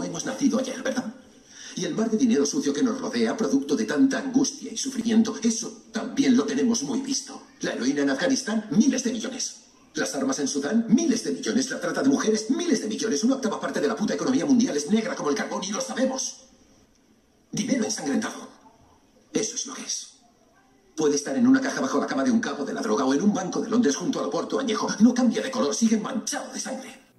No hemos nacido ayer, ¿verdad? Y el mar de dinero sucio que nos rodea, producto de tanta angustia y sufrimiento, eso también lo tenemos muy visto. La heroína en Afganistán, miles de millones. Las armas en Sudán, miles de millones. La trata de mujeres, miles de millones. 1/8 parte de la puta economía mundial es negra como el carbón y lo sabemos. Dinero ensangrentado. Eso es lo que es. Puede estar en una caja bajo la cama de un capo de la droga o en un banco de Londres junto al Oporto añejo. No cambia de color, sigue manchado de sangre.